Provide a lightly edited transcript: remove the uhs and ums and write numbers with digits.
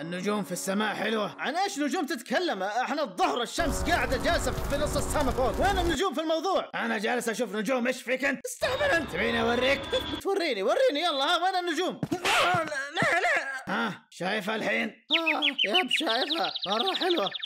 النجوم في السماء حلوة. عن ايش نجوم تتكلم؟ احنا الظهر الشمس قاعدة جالسة في نص السماء فوق، وين النجوم في الموضوع؟ انا جالس اشوف نجوم، ايش فيك انت؟ استهبل انت، تبيني اوريك؟ وريني يلا، ها وين النجوم؟ لا لا، ها شايفها الحين؟ يب شايفها، مرة حلوة.